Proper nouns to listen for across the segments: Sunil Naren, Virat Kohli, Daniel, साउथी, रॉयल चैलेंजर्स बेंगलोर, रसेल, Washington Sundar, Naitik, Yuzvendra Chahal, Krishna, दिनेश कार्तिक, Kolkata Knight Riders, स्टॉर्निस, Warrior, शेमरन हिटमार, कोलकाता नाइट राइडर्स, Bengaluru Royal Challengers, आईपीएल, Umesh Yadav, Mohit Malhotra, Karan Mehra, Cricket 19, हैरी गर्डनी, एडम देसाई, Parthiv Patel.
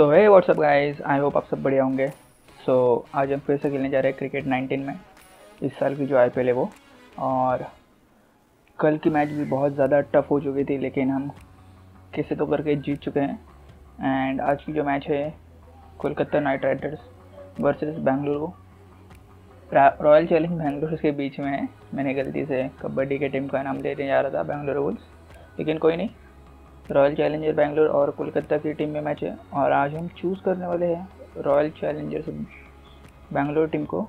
So hey what's up guys, I hope आप सब बढ़िया होंगे। सो आज हम फिर से खेलने जा रहे हैं क्रिकेट 19 में, इस साल की जो आईपीएल है वो। और कल की मैच भी बहुत ज़्यादा टफ हो चुकी थी, लेकिन हम कैसे तो करके जीत चुके हैं। एंड आज की जो मैच है कोलकाता नाइट राइडर्स versus Bengaluru Royal Challengers Bengaluru के बीच में है। मैंने गलती से कबड्डी के टीम का नाम लेने जा रहा था, बेंगलुरु बुल्स, लेकिन कोई नहीं। रॉयल चैलेंजर बेंगलोर और कोलकाता की टीम में मैच है और आज हम चूज़ करने वाले हैं रॉयल चैलेंजर्स बेंगलोर टीम को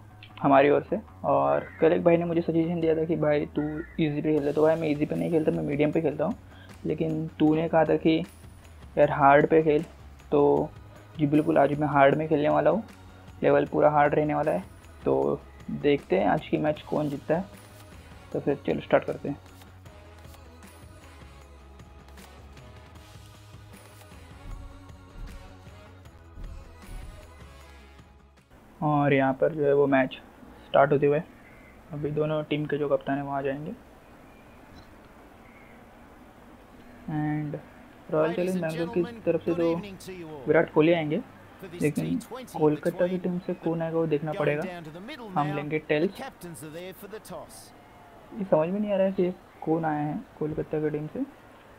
हमारी ओर से। और कल एक भाई ने मुझे सजेशन दिया था कि भाई तू इजी पे खेल ले, तो भाई मैं इजी पे नहीं खेलता, मैं मीडियम पे खेलता हूँ। लेकिन तूने कहा था कि यार हार्ड पे खेल, तो जी बिल्कुल, आज मैं हार्ड में खेलने वाला हूँ, लेवल पूरा हार्ड रहने वाला है। तो देखते हैं आज की मैच कौन जीतता है, तो फिर चलो स्टार्ट करते हैं। और यहाँ पर जो है वो मैच स्टार्ट होते हुए अभी दोनों टीम के जो कप्तान हैं वहाँ जाएंगे। एंड रॉयल चैलेंजर्स बेंगलोर की तरफ से तो विराट कोहली आएंगे, लेकिन कोलकाता की टीम से कौन आएगा वो देखना पड़ेगा। हम लेंगे टेल्स। ये समझ में नहीं आ रहा है कि कौन आया है कोलकाता की टीम से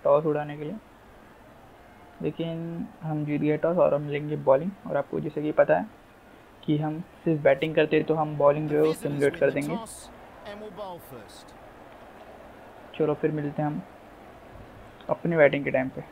टॉस उड़ाने के लिए, लेकिन हम जीत गए टॉस और हम लेंगे बॉलिंग। और आपको जैसे कि पता है कि हम सिर्फ बैटिंग करते हैं, तो हम बॉलिंग जो है वो सिमुलेट कर देंगे। चलो फिर मिलते हैं हम अपने बैटिंग के टाइम पे।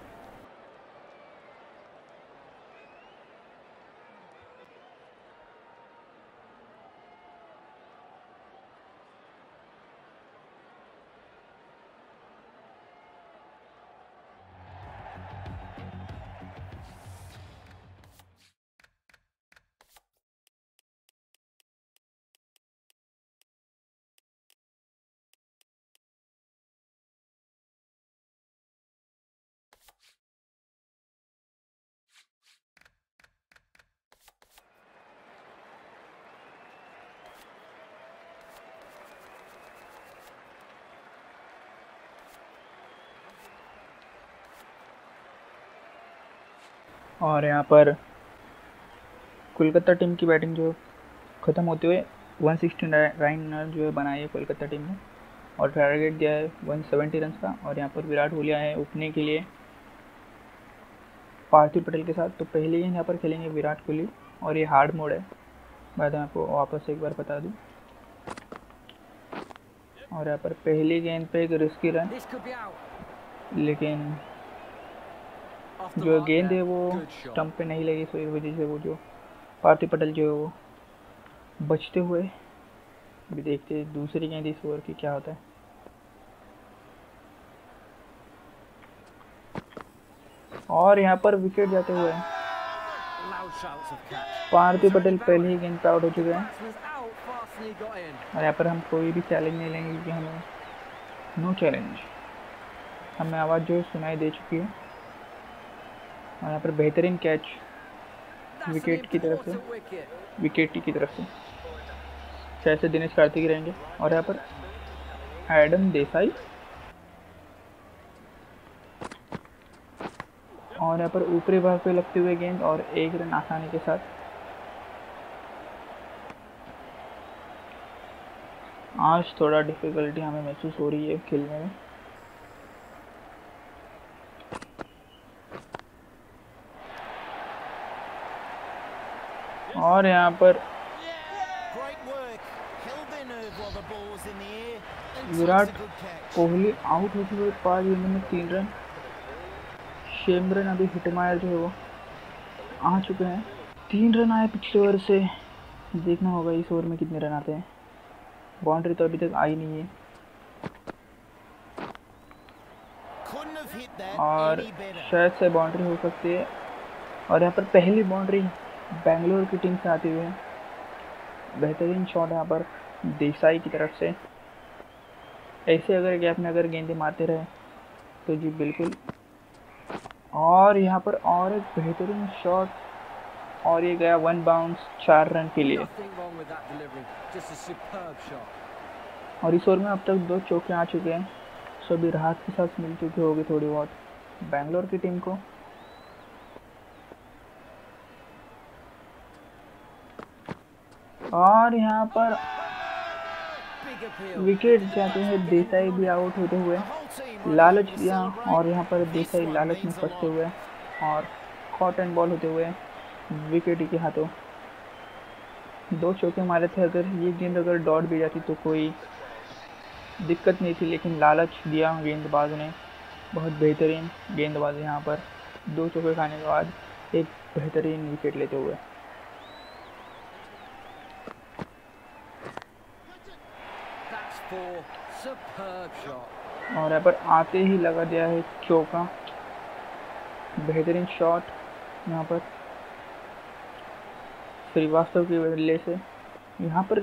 और यहाँ पर कोलकाता टीम की बैटिंग जो ख़त्म होते हुए 160 रन जो है बनाए है कोलकाता टीम ने, और टारगेट दिया है 170 रन का। और यहाँ पर विराट कोहली आए ओपनिंग के लिए पार्थिव पटेल के साथ। तो पहले ही यहाँ पर खेलेंगे विराट कोहली, और ये हार्ड मोड है, बाद में आपको वापस एक बार बता दूँ। और यहाँ पर पहली गेंद पे एक रिस्की रन, लेकिन जो गेंद है वो स्टंप पे नहीं लगी, तो इस वजह से वो जो पार्थिव पटेल जो है वो बचते हुए। अभी देखते हैं दूसरी गेंद इस ओवर की क्या होता है। और यहाँ पर विकेट जाते हुए पार्थिव पटेल पहले ही गेंद पे आउट हो चुके हैं। और यहाँ पर हम कोई भी चैलेंज नहीं लेंगे क्योंकि हमें नो चैलेंज, हमें आवाज़ जो सुनाई दे चुकी है। और यहाँ पर बेहतरीन कैच विकेट की तरफ से शायद से दिनेश कार्तिक रहेंगे। और यहाँ पर एडम देसाई, और यहाँ पर ऊपरी भाग पे लगते हुए गेंद और एक रन आसानी के साथ। आज थोड़ा डिफिकल्टी हमें महसूस हो रही है खेलने में। और यहाँ पर विराट कोहली आउट होते हुए 5 गेंदों में 3 रन। शेम रन अभी हिटमायर जो है वो आ चुके हैं। 3 रन आए पिछले ओवर से, देखना होगा इस ओवर में कितने रन आते हैं। बाउंड्री तो अभी तक आई नहीं है। और शायद से बाउंड्री हो सकती है। और यहाँ पर पहली बाउंड्री बेंगलोर की टीम से आते हुए बेहतरीन शॉट यहाँ पर देसाई की तरफ से। ऐसे अगर गैप में अगर गेंदें मारते रहे तो जी बिल्कुल। और यहाँ पर और एक बेहतरीन शॉट, और ये गया 1 बाउंस 4 रन के लिए। और इस ओवर में अब तक 2 चौके आ चुके हैं, सो अभी राहत के साथ मिल चुकी होगी थोड़ी बहुत बेंगलोर की टीम को। और यहाँ पर विकेट जाते हैं, देसाई भी आउट होते हुए, लालच यहाँ, और यहाँ पर देसाई लालच में फंसते हुए और कॉट एंड बॉल होते हुए विकेट के हाथों। दो चौके मारे थे, अगर ये गेंद अगर डॉट भी जाती तो कोई दिक्कत नहीं थी, लेकिन लालच दिया गेंदबाज ने। बहुत बेहतरीन गेंदबाज यहाँ पर दो चौके खाने के बाद एक बेहतरीन विकेट लेते हुए। और यहाँ पर आते ही लगा दिया है चौका, बेहतरीन शॉट यहाँ पर श्रीवास्तव की बल्ले से। यहाँ पर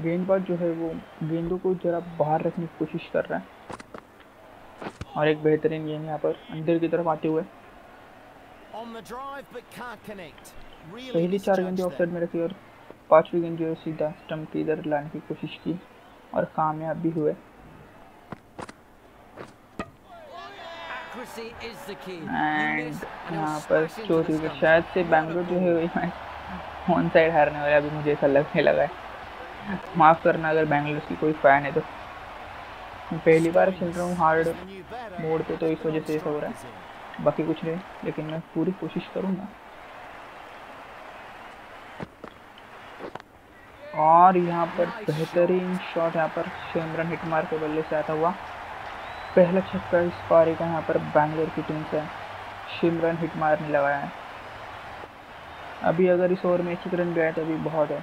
गेंदबाज जो है वो गेंदों को जरा बाहर रखने की कोशिश कर रहा है, और एक बेहतरीन गेंद यहाँ पर अंदर की तरफ आते हुए। पहली चार गेंदें ऑफ साइड में रखी और पांचवी गेंद जो है सीधा स्टंप की इधर लाने की कोशिश की और कामयाब भी हुए। एंड यहाँ पर चौथी विकेट, शायद से बेंगलुरु जो है वही मैच ऑन साइड हारने वाला, अभी मुझे ऐसा लगने लगा है। माफ़ करना अगर बेंगलुरु की कोई फ़ैन है तो, पहली बार खेल रहा हूँ हार्ड मोड पे तो इस वजह से ऐसा हो रहा है, बाकी कुछ नहीं, लेकिन मैं पूरी कोशिश करूँगा। और यहाँ पर बेहतरीन शॉट यहाँ पर शेमरन हिटमार के बल्ले से आता हुआ, पहला छक्का इस पारी का यहाँ पर बेंगलोर की टीम से शेमरन हिटमार ने लगाया है। अभी अगर इस ओवर में 1 रन भी आए तो अभी बहुत है।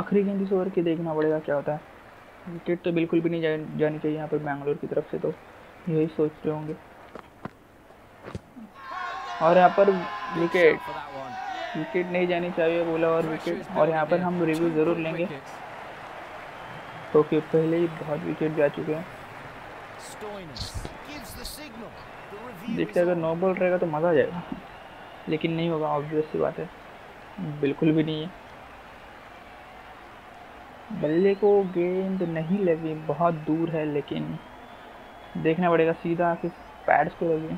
आखिरी गेंद इस ओवर की देखना पड़ेगा क्या होता है, विकेट तो बिल्कुल भी नहीं जानी चाहिए यहाँ पर बेंगलोर की तरफ से, तो यही सोच रहे होंगे। और यहाँ पर विकेट नहीं जानी चाहिए बोला, और विकेट, और यहाँ पर हम रिव्यू ज़रूर लेंगे क्योंकि पहले ही बहुत विकेट जा चुके हैं। देखते अगर नो बॉल रहेगा तो मज़ा आ जाएगा, लेकिन नहीं होगा, ऑब्वियस सी बात है, बिल्कुल भी नहीं है। बल्ले को गेंद नहीं लगी, बहुत दूर है, लेकिन देखना पड़ेगा सीधा आके पैड्स को लगी,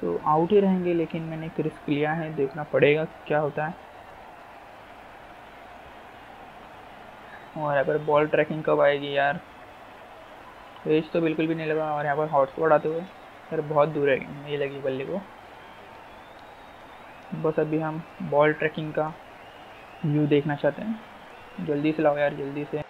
तो आउट ही रहेंगे, लेकिन मैंने एक रिस्क लिया है, देखना पड़ेगा क्या होता है। और यहाँ पर बॉल ट्रैकिंग कब आएगी यार, रेस तो बिल्कुल भी नहीं लगा। और यहाँ पर हॉटस्पॉट आते हुए यार बहुत दूर है, नहीं लगी बल्ले को। बस अभी हम बॉल ट्रैकिंग का व्यू देखना चाहते हैं, जल्दी से लाओ यार, जल्दी से।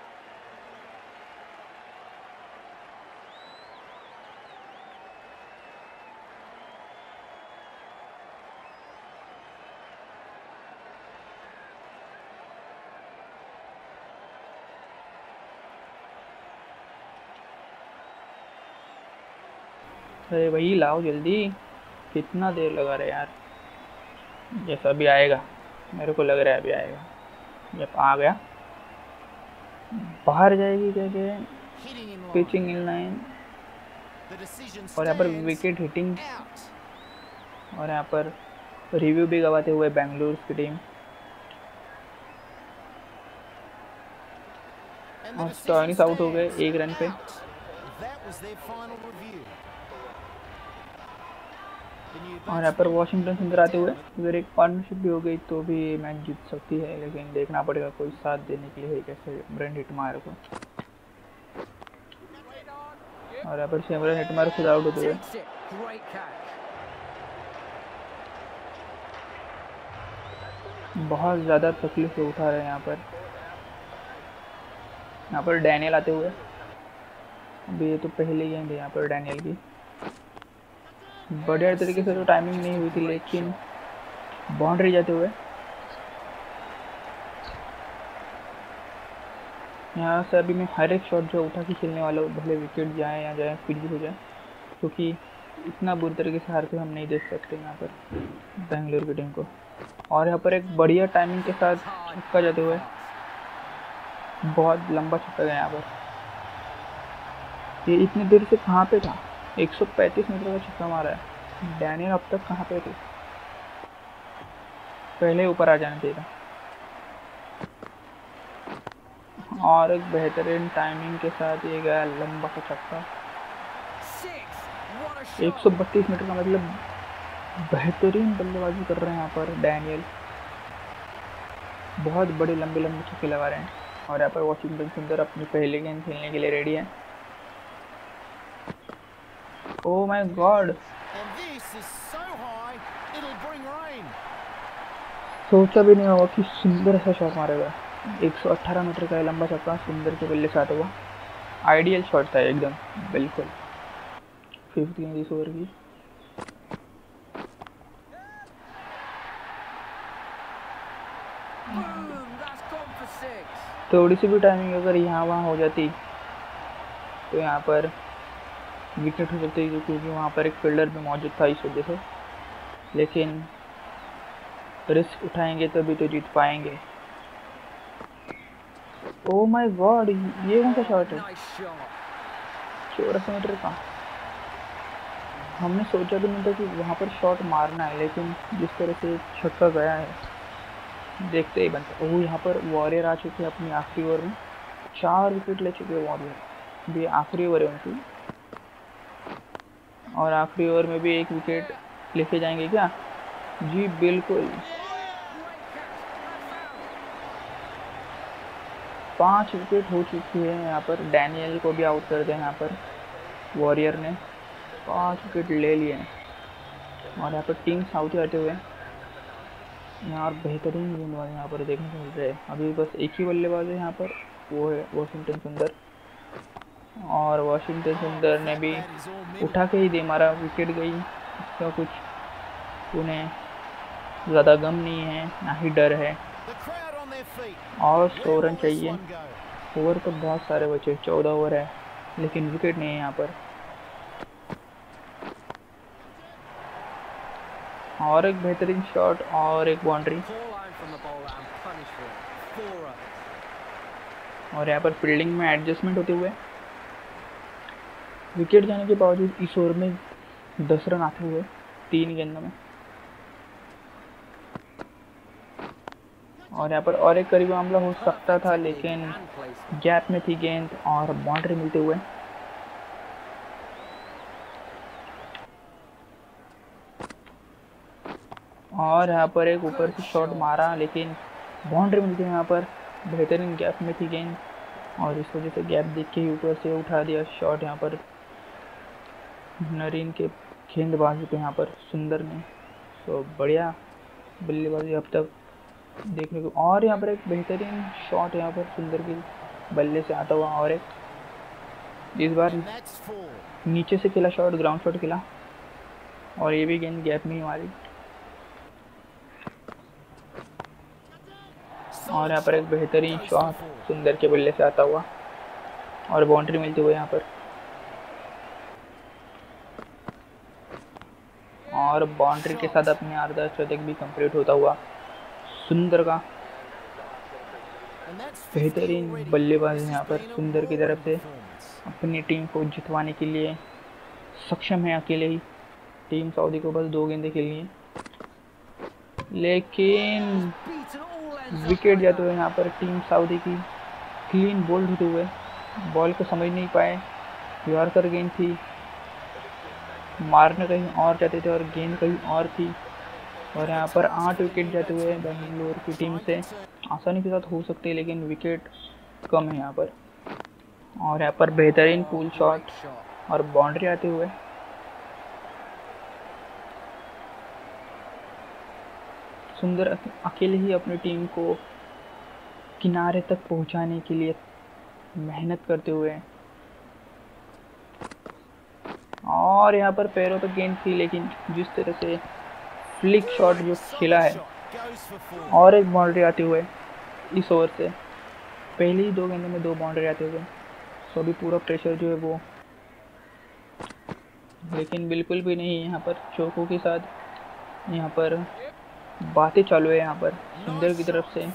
अरे भाई लाओ जल्दी, कितना देर लगा रहे यार। जैसा अभी आएगा, मेरे को लग रहा है अभी आएगा। जब आ गया बाहर जाएगी क्या क्या, पिचिंग इन लाइन। और यहाँ पर विकेट हिटिंग, और यहाँ पर रिव्यू भी गवाते हुए बेंगलुरु की टीम। और स्टॉर्निस आउट हो गए 1 रन पे। और यहाँ पर वॉशिंगटन सुंदर आते हुए, अगर एक पार्टनरशिप भी हो गई तो भी मैच जीत सकती है, लेकिन देखना पड़ेगा कोई साथ देने के लिए है कैसे शेमरन हिटमार को। और यहाँ पर शेमरन हिटमार खुद आउट होते हुए। बहुत ज़्यादा तकलीफ उठा रहे हैं यहाँ पर। यहाँ पर डैनियल आते हुए, अभी ये तो पहले गेंद है यहाँ पर डैनियल की, बढ़िया तरीके से तो टाइमिंग नहीं हुई थी, लेकिन बाउंड्री जाते हुए। यहाँ से अभी मैं हर एक शॉट जो उठा के खेलने वाला हूँ, भले विकेट जाए या जाए, कुछ भी हो जाए, क्योंकि इतना बुरी तरीके से हार के हम नहीं देख सकते यहाँ पर बेंगलुरु की टीम को। और यहाँ पर एक बढ़िया टाइमिंग के साथ छक्का जाते हुए, बहुत लंबा छक्का गया यहाँ पर। ये इतनी देर से कहाँ पर था, 135 मीटर का छक्का मारा है डैनियल, अब तक कहाँ पे थे, पहले ऊपर आ जाना चाहिए। और एक बेहतरीन टाइमिंग के साथ ये गया लंबा का छक्का, 132 मीटर का, मतलब बेहतरीन बल्लेबाजी कर रहे हैं यहाँ पर डैनियल। बहुत बड़े लंबे लंबे छक्के लगा रहे हैं। और यहाँ पर वॉशिंगटन सुंदर अपनी पहले गेंद खेलने के लिए रेडी है। ओह माय गॉड, सोचा भी नहीं होगा कि सुंदर ऐसा शॉट मारेगा। 118 मीटर का लंबा छक्का सुंदर के बल्ले से आता हुआ, आइडियल शॉट था एकदम बिल्कुल। फिफ्थ गेंद इस ओवर की। थोड़ी सी भी टाइमिंग अगर यहाँ वहाँ हो जाती तो यहाँ पर विकेट हो जाती, क्योंकि वहाँ पर एक फील्डर भी मौजूद था इस वजह से। लेकिन रिस्क उठाएंगे तभी तो जीत पाएंगे। ओह माय गॉड, ये कौन सा शॉट है? 84 मीटर का। हमने सोचा भी नहीं था कि वहाँ पर शॉट मारना है, लेकिन जिस तरह से छक्का गया है देखते ही बनता। ओह, यहाँ पर वॉरियर आ चुके हैं अपनी आखिरी ओवर में, 4 विकेट ले चुके हैं वॉरियर। ये आखिरी ओवर है उनकी, और आखिरी ओवर में भी 1 विकेट लेके जाएंगे क्या? जी बिल्कुल, 5 विकेट हो चुकी है। यहाँ पर डैनियल को भी आउट कर दिया यहाँ पर वॉरियर ने, 5 विकेट ले लिए। और यहाँ पर टीम साउथी आते हुए यहाँ बेहतरीन गेंदबाज यहाँ पर देखने को मिल रहे हैं। अभी बस एक ही बल्लेबाज है यहाँ पर, वो है वॉशिंगटन सुंदर। और वॉशिंगटन सुंदर ने भी उठा के ही दे मारा, विकेट गई, इसका कुछ उन्हें ज़्यादा गम नहीं है, ना ही डर है। और 100 रन चाहिए, ओवर तो बहुत सारे बचे, 14 ओवर है, लेकिन विकेट नहीं है यहाँ पर। और एक बेहतरीन शॉट और एक बाउंड्री। और यहाँ पर फील्डिंग में एडजस्टमेंट होते हुए विकेट जाने के बावजूद इस ओवर में 10 रन आते हुए 3 गेंदों में। और यहाँ पर और एक करीबी मामला हो सकता था, लेकिन गैप में थी गेंद और बाउंड्री मिलते हुए। और यहाँ पर एक ऊपर से शॉट मारा, लेकिन बाउंड्री मिलती है यहाँ पर। बेहतरीन गैप में थी गेंद, और इस वजह से गैप देख के ही ऊपर से उठा दिया शॉट यहाँ पर नरेन के गेंदबाजी पे यहाँ पर सुंदर ने। तो बढ़िया बल्लेबाजी अब तक देखने को। और यहाँ पर एक बेहतरीन शॉट यहाँ पर सुंदर के बल्ले से आता हुआ, और एक इस बार नीचे से खेला शॉट, ग्राउंड शॉट खेला, और ये भी गेंद गैप में ही मारी। और यहाँ पर एक बेहतरीन शॉट सुंदर के बल्ले से आता हुआ, और बाउंड्री मिलती हुई यहाँ पर। और बाउंड्री के साथ अपने अर्धशतक भी कंप्लीट होता हुआ सुंदर का। बेहतरीन बल्लेबाज यहाँ पर सुंदर की तरफ से, अपनी टीम को जितवाने के लिए सक्षम है अकेले ही। टीम सऊदी को बस 2 गेंदें खेलनी है, लेकिन विकेट जाते हुए यहाँ पर टीम सऊदी की क्लीन बोल्ड होते हुए। बॉल को समझ नहीं पाए, यॉर्कर गेंद थी, मारने कहीं और जाते थे और गेंद कहीं और थी। और यहाँ पर 8 विकेट जाते हुए बेंगलुरु की टीम से आसानी के साथ हो सकते हैं, लेकिन विकेट कम है यहाँ पर। और यहाँ पर बेहतरीन पुल शॉट और बाउंड्री आते हुए। सुंदर अकेले ही अपनी टीम को किनारे तक पहुँचाने के लिए मेहनत करते हुए। और यहाँ पर पैरों पर गेंद थी, लेकिन जिस तरह से फ्लिक शॉट जो खेला है, और एक बाउंड्री आते हुए इस ओवर से पहले ही 2 गेंदों में 2 बाउंड्री आते हुए। सो अभी पूरा प्रेशर जो है वो, लेकिन बिल्कुल भी नहीं यहाँ पर चौकों के साथ यहाँ पर बातें चालू है। यहाँ पर सुंदर की तरफ से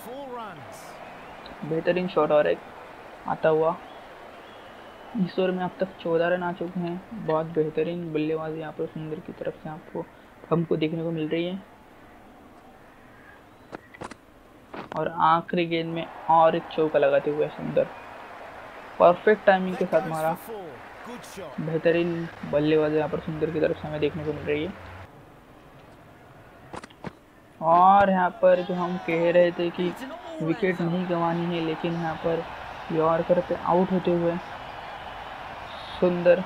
बेहतरीन शॉट और एक आता हुआ। इस ओवर में अब तक 14 रन आ चुके हैं। बहुत बेहतरीन बल्लेबाजी यहाँ पर सुंदर की तरफ से आपको हमको देखने को मिल रही है। और आखिरी गेंद में और एक चौका लगाते हुए सुंदर, परफेक्ट टाइमिंग के साथ मारा। बेहतरीन बल्लेबाजी यहाँ पर सुंदर की तरफ से हमें देखने को मिल रही है। और यहाँ पर जो हम कह रहे थे कि विकेट नहीं गंवानी है, लेकिन यहाँ पर यॉर्कर पे आउट होते हुए सुंदर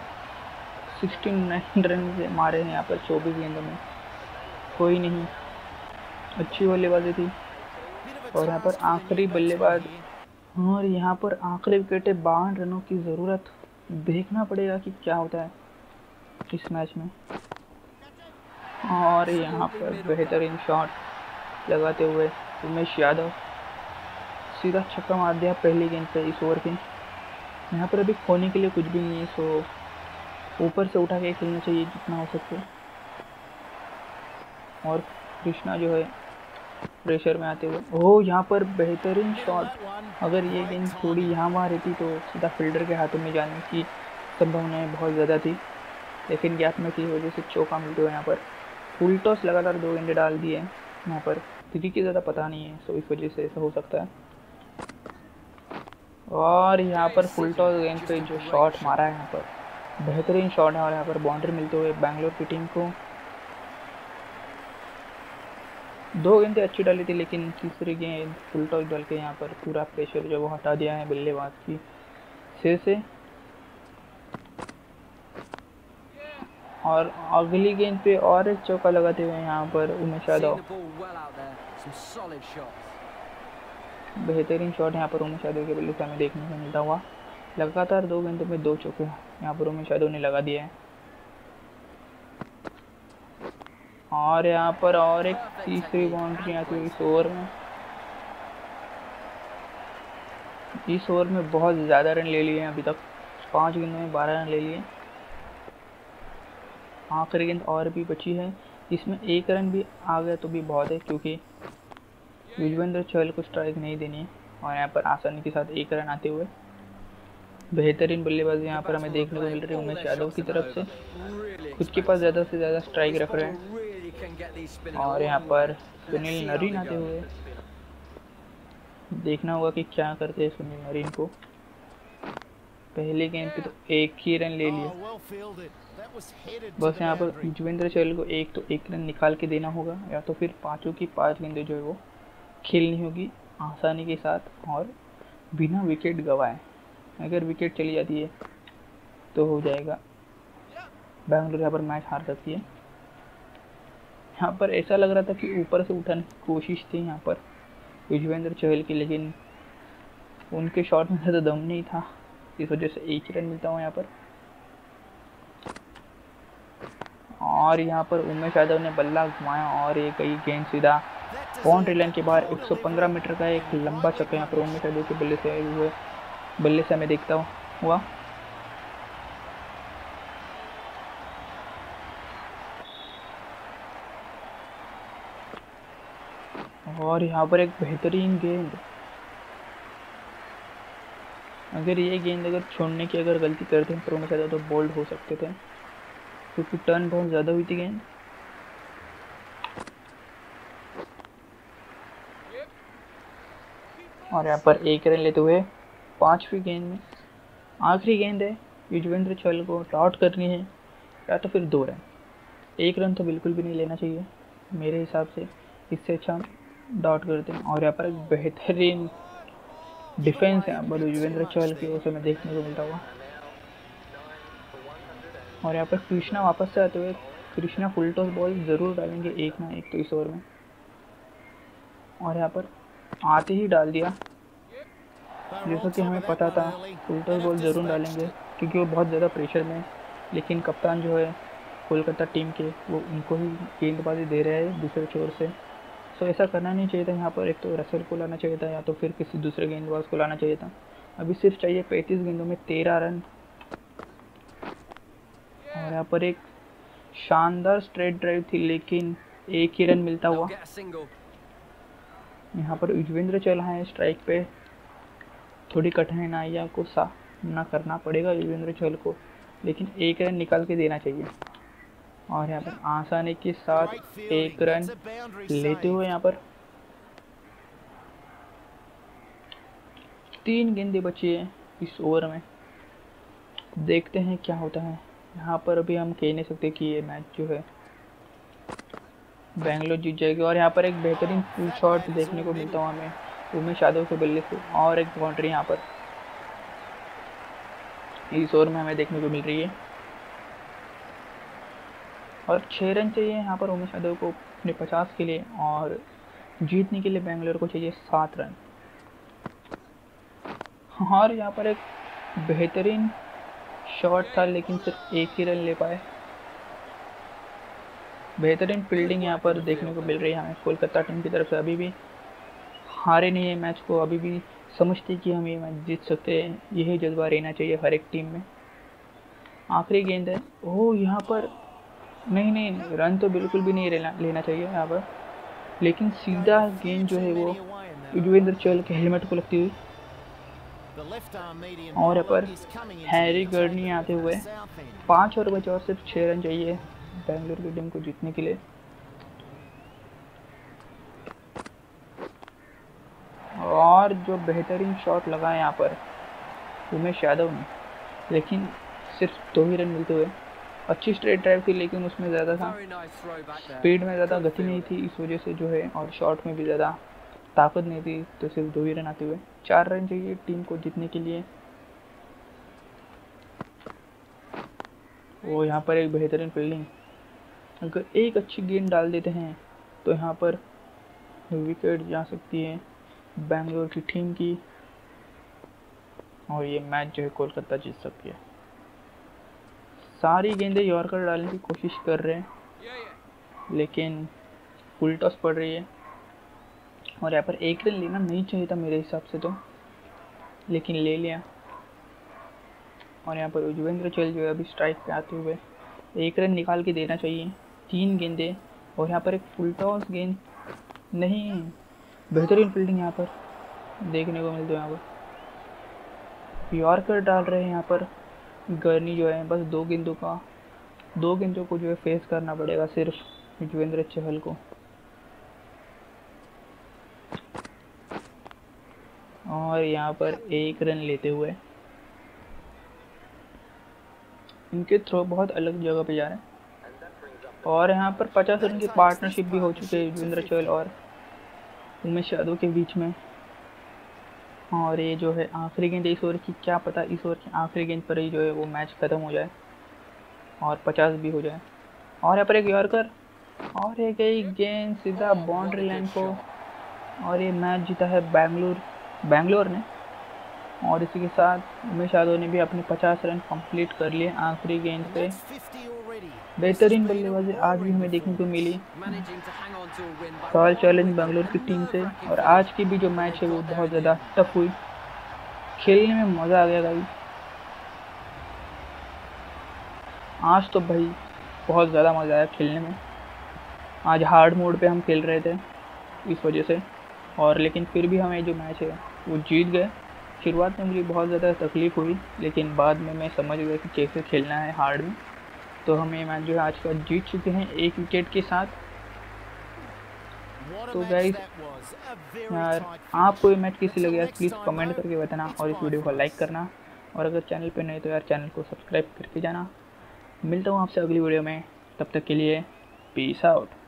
69 रन मारे हैं यहाँ पर 24 गेंदों में, कोई नहीं, अच्छी बल्लेबाजी थी। और यहाँ पर आखिरी बल्लेबाज, और यहाँ पर आखिरी विकेट है, 52 रनों की ज़रूरत, देखना पड़ेगा कि क्या होता है इस मैच में। और यहाँ पर बेहतरीन शॉट लगाते हुए उमेश यादव सीधा छक्का मार दिया पहली गेंद पे इस ओवर के। यहाँ पर अभी खोने के लिए कुछ भी नहीं है, सो ऊपर से उठा के खेलना चाहिए जितना हो सके। और कृष्णा जो है प्रेशर में आते हुए, ओह यहाँ पर बेहतरीन शॉट, अगर ये गेंद थोड़ी यहाँ वहाँ रहती तो सीधा फील्डर के हाथों में जाने की संभावनाएँ बहुत ज़्यादा थी, लेकिन गैप में की वजह से चौका मिलते हुए यहाँ पर फुल टॉस लगातार दो गेंदे डाल दिए हैं। यहाँ पर स्थिति की ज़्यादा पता नहीं है, सो इस वजह से ऐसा हो सकता है। और यहाँ पर फुल टॉस गेंद पे जो शॉट मारा है यहाँ पर बेहतरीन शॉट है, और यहाँ पर बाउंड्री मिलते हुए बैंगलोर की टीम को। दो गेंदें अच्छी डाली थी, लेकिन तीसरी गेंद फुल टॉस डाल के यहाँ पर पूरा प्रेशर जो वो हटा दिया है बल्लेबाज की सिर से। और अगली गेंद पे और एक चौका लगाते हुए यहाँ पर उमेश यादव, बेहतरीन शॉट यहाँ पर उमेश यादव के बल्ले से हमें देखने को मिलता हुआ। लगातार दो गेंदों में दो चौके यहाँ पर उमेश यादव ने लगा दिए हैं। और यहाँ पर और एक तीसरी बाउंड्री आती हुई इस ओवर में। इस ओवर में बहुत ज़्यादा रन ले लिए हैं अभी तक, 5 गेंदों में 12 रन ले लिए। आखिरी गेंद और भी बची है, इसमें एक रन भी आ गया तो भी बहुत है, क्योंकि युजवेंद्र चहल को स्ट्राइक नहीं देनी है। और यहाँ पर आसानी के साथ एक रन आते हुए बेहतरीन बल्लेबाजी यहाँ पर हमें देखने को मिल रही है उमेश यादव की तरफ से, खुद के पास ज़्यादा से ज़्यादा स्ट्राइक रख रहे हैं। और यहाँ पर सुनील नरेन आते हुए, देखना होगा कि क्या करते हैं सुनील नरेन को। पहले गेंद पे तो एक ही रन ले लिया, बस यहाँ पर युजवेंद्र चहल को एक रन निकाल के देना होगा, या तो फिर पाँचों की 5 गेंदें जो है वो खेलनी होगी आसानी के साथ और बिना विकेट गंवाए। अगर विकेट चली जाती है तो हो जाएगा, बेंगलुरु यहाँ पर मैच हार सकती है। यहाँ पर ऐसा लग रहा था कि ऊपर से उठाने की कोशिश थी यहाँ पर युजवेंद्र चहल की, लेकिन उनके शॉट में ज़्यादा दम नहीं था, इस वजह से एक रन मिलता हुआ यहाँ पर। और यहाँ पर उमेश यादव ने बल्ला घुमाया और ये गई गेंद सीधा बाउंड्री लाइन के बाहर। 115 मीटर का एक लंबा चक्कर यहाँ पर उमेश यादव के बल्ले से हमें देखता हुआ। और यहाँ पर एक बेहतरीन गेंद, अगर ये गेंद अगर छोड़ने की अगर गलती करते हैं उमेश यादव तो बोल्ड हो सकते थे, क्योंकि टर्न बहुत ज़्यादा हुई थी गेंद। और यहाँ पर एक रन लेते हुए 5वीं गेंद में, आखिरी गेंद है, युजवेंद्र चहल को डॉट करनी है या तो फिर 2 रन। 1 रन तो बिल्कुल भी नहीं लेना चाहिए मेरे हिसाब से, इससे अच्छा डॉट करते हैं। और यहाँ पर बेहतरीन डिफेंस यहाँ पर युजवेंद्र चहल की ओर से हमें देखने को मिलता हुआ। और यहाँ पर कृष्णा वापस से आते हुए, कृष्णा फुल टॉस बॉल ज़रूर डालेंगे एक ना एक तो इस ओवर में, और यहाँ पर आते ही डाल दिया। जैसा कि हमें पता था फुल टॉस बॉल ज़रूर डालेंगे, क्योंकि वो बहुत ज़्यादा प्रेशर में है, लेकिन कप्तान जो है कोलकाता टीम के वो उनको ही गेंदबाजी दे रहे हैं दूसरे छोर से, तो ऐसा करना नहीं चाहिए था। यहाँ पर एक तो रसेल को लाना चाहिए था या तो फिर किसी दूसरे गेंदबाज को लाना चाहिए था। अभी सिर्फ चाहिए 35 गेंदों में 13 रन। और यहाँ पर एक शानदार स्ट्रेट ड्राइव थी, लेकिन एक ही रन मिलता हुआ। यहाँ पर युजवेंद्र चहल है स्ट्राइक पे, थोड़ी कठिनाइयों को सामना करना पड़ेगा युजवेंद्र चहल को, लेकिन 1 रन निकाल के देना चाहिए। और यहाँ पर आसानी के साथ 1 रन लेते हुए यहाँ पर 3 गेंदें बची है इस ओवर में, देखते हैं क्या होता है। यहाँ पर अभी हम कह नहीं सकते कि ये मैच जो है बेंगलोर जीत जाएगी। और यहाँ पर एक बेहतरीन फुल शॉट देखने को मिलता हुआ हमें उमेश यादव के बल्ले से और एक बाउंड्री यहाँ पर इस ओवर में हमें देखने को मिल रही है। और 6 रन चाहिए यहाँ पर उमेश यादव को अपने 50 के लिए और जीतने के लिए बेंगलुरु को चाहिए 7 रन। और यहाँ पर एक बेहतरीन शॉट था लेकिन सिर्फ एक ही रन ले पाए। बेहतरीन फील्डिंग यहाँ पर देखने को मिल रही है हमें कोलकाता टीम की तरफ से। अभी भी हारे नहीं है मैच को, अभी भी समझते कि हम ये मैच जीत सकते हैं। यही जज्बा रहना चाहिए हर एक टीम में। आखिरी गेंद है, ओह यहाँ पर नहीं, रन तो बिल्कुल भी नहीं लेना चाहिए यहाँ पर, लेकिन सीधा गेंद जो है वो युजवेंद्र चहल के हेलमेट को लगती हुई और यहाँ पर हैरी गर्डनी आते हुए 5 और बचे और सिर्फ 6 रन चाहिए बेंगलुरु की टीम को जीतने के लिए। और जो बेहतरीन शॉट लगा यहाँ पर उमेश यादव ने, लेकिन सिर्फ 2 ही रन मिलते हुए। अच्छी स्ट्रेट ड्राइव थी लेकिन उसमें ज़्यादा था स्पीड में ज़्यादा गति नहीं थी इस वजह से जो है, और शॉट में भी ज़्यादा ताकत नहीं थी, तो सिर्फ 2 ही रन आते हुए। 4 रन चाहिए टीम को जीतने के लिए। वो यहाँ पर एक बेहतरीन फील्डिंग, अगर एक अच्छी गेंद डाल देते हैं तो यहाँ पर विकेट जा सकती है बेंगलोर की टीम की और ये मैच जो है कोलकाता जीत सकती है। सारी गेंदें यॉर्कर डालने की कोशिश कर रहे हैं लेकिन फुल टॉस पड़ रही है और यहाँ पर एक रन लेना नहीं चाहिए था मेरे हिसाब से तो, लेकिन ले लिया। और यहाँ पर युजवेंद्र चहल जो है अभी स्ट्राइक पे आते हुए 1 रन निकाल के देना चाहिए। 3 गेंदें और यहाँ पर एक फुल टॉस गेंद, नहीं बेहतरीन फील्डिंग यहाँ पर देखने को मिलती है। यहाँ पर यॉर्कर डाल रहे हैं यहाँ पर गर्नी जो है, बस 2 गेंदों को जो है फेस करना पड़ेगा सिर्फ युजवेंद्र चहल को। और यहाँ पर 1 रन लेते हुए इनके थ्रो बहुत अलग जगह पे जा रहे हैं। और यहाँ पर 50 रन की पार्टनरशिप भी हो चुकी है युजवेंद्र चहल और उमेश यादव के बीच में। और ये जो है आखिरी गेंद इस ओवर की, क्या पता इस ओवर की आखिरी गेंद पर ही जो है वो मैच ख़त्म हो जाए और 50 भी हो जाए। और यहाँ पर एक यॉर्कर और ये गई गेंद सीधा बाउंड्री लाइन को और ये मैच जीता है बेंगलोर ने। और इसी के साथ उमेश यादव ने भी अपने 50 रन कंप्लीट कर लिए आखिरी गेंद पे। बेहतरीन बल्लेबाजी आज भी हमें देखने को मिली रॉयल चैलेंज बेंगलोर की टीम से। और आज की भी जो मैच है वो बहुत ज़्यादा टफ हुई, खेलने में मज़ा आ गया भाई। आज तो भाई बहुत ज़्यादा मज़ा आया खेलने में। आज हार्ड मोड पे हम खेल रहे थे इस वजह से, और लेकिन फिर भी हमें जो मैच है वो जीत गए। शुरुआत में मुझे बहुत ज़्यादा तकलीफ़ हुई लेकिन बाद में मैं समझ गया कि कैसे खेलना है हार्ड में। तो हम ये मैच जो है आज का जीत चुके हैं 1 विकेट के साथ। तो गाइस यार आपको ये मैच कैसे लगे प्लीज़ कमेंट करके बताना और इस वीडियो को लाइक करना, और अगर चैनल पे नहीं तो यार चैनल को सब्सक्राइब करके जाना। मिलता हूँ आपसे अगली वीडियो में, तब तक के लिए पीस आउट।